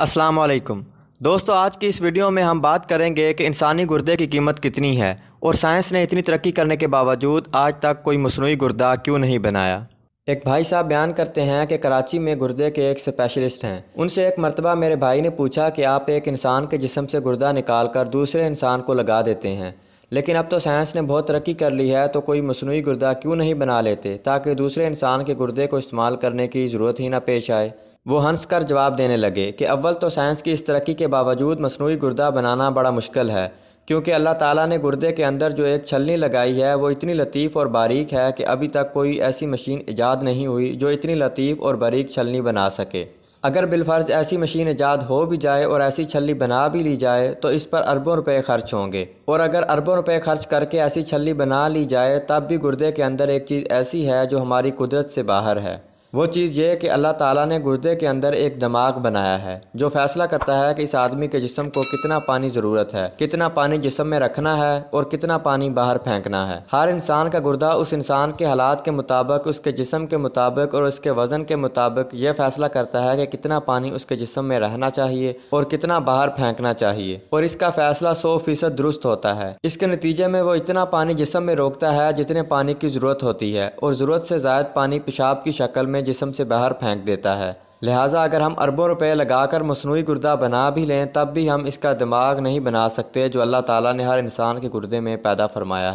अस्सलाम वालेकुम दोस्तों, आज की इस वीडियो में हम बात करेंगे कि इंसानी गुर्दे की कीमत कितनी है और साइंस ने इतनी तरक्की करने के बावजूद आज तक कोई मसनूई गुर्दा क्यों नहीं बनाया। एक भाई साहब बयान करते हैं कि कराची में गुर्दे के एक स्पेशलिस्ट हैं। उनसे एक मर्तबा मेरे भाई ने पूछा कि आप एक इंसान के जिस्म से गुर्दा निकाल कर दूसरे इंसान को लगा देते हैं, लेकिन अब तो साइंस ने बहुत तरक्की कर ली है तो कोई मसनूई गुर्दा क्यों नहीं बना लेते ताकि दूसरे इंसान के गुर्दे को इस्तेमाल करने की ज़रूरत ही ना पेश आए। वो हंस कर जवाब देने लगे कि अव्वल तो साइंस की इस तरक्की के बावजूद मसनूई गुर्दा बनाना बड़ा मुश्किल है, क्योंकि अल्लाह ताला ने गुर्दे के अंदर जो एक छलनी लगाई है वो इतनी लतीफ़ और बारीक है कि अभी तक कोई ऐसी मशीन ईजाद नहीं हुई जो इतनी लतीफ़ और बारीक छलनी बना सके। अगर बिलफर्ज ऐसी मशीन ईजाद हो भी जाए और ऐसी छलनी बना भी ली जाए तो इस पर अरबों रुपए खर्च होंगे, और अगर अरबों रुपए खर्च करके ऐसी छलनी बना ली जाए तब भी गुर्दे के अंदर एक चीज़ ऐसी है जो हमारी कुदरत से बाहर है। वो चीज़ ये कि अल्लाह ताला ने गुर्दे के अंदर एक दिमाग बनाया है जो फैसला करता है कि इस आदमी के जिस्म को कितना पानी ज़रूरत है, कितना पानी जिस्म में रखना है और कितना पानी बाहर फेंकना है। हर इंसान का गुर्दा उस इंसान के हालात के मुताबिक, उसके जिस्म के मुताबिक और उसके वज़न के मुताबिक यह फ़ैसला करता है कि कितना पानी उसके जिस्म में रहना चाहिए और कितना बाहर फेंकना चाहिए, और इसका फ़ैसला 100% दुरुस्त होता है। इसके नतीजे में वो इतना पानी जिस्म में रोकता है जितने पानी की ज़रूरत होती है, और ज़रूरत से ज़ायद पानी पेशाब की शक्ल में जिस्म से बाहर फेंक देता है। लिहाजा अगर हम अरबों रुपए लगाकर मसनूई गुर्दा बना भी लें तब भी हम इसका दिमाग नहीं बना सकते जो अल्लाह ताला ने हर इंसान के गुर्दे में पैदा फरमाया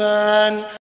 है।